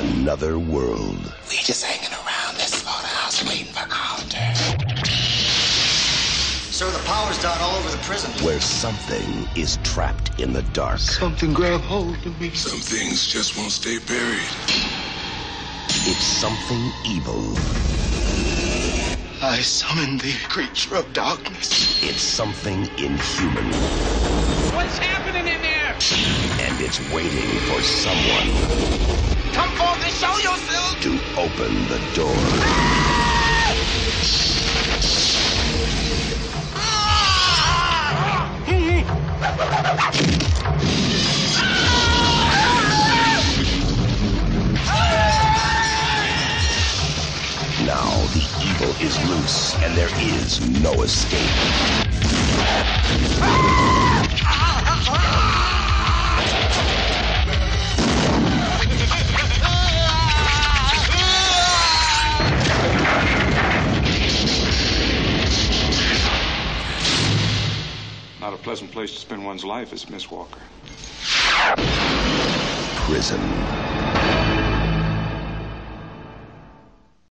another world. We just hanging around this slaughterhouse waiting for our turn. Sir, the power's down all over the prison. Where something is trapped in the dark. Something grabbed hold of me. Some things just won't stay buried. It's something evil. I summon the creature of darkness. It's something inhuman. What's happening in there? And it's waiting for someone. Come forth and show yourself! To open the door. Now the evil is loose, and there is no escape. Not a pleasant place to spend one's life, is Miss Walker. Prison.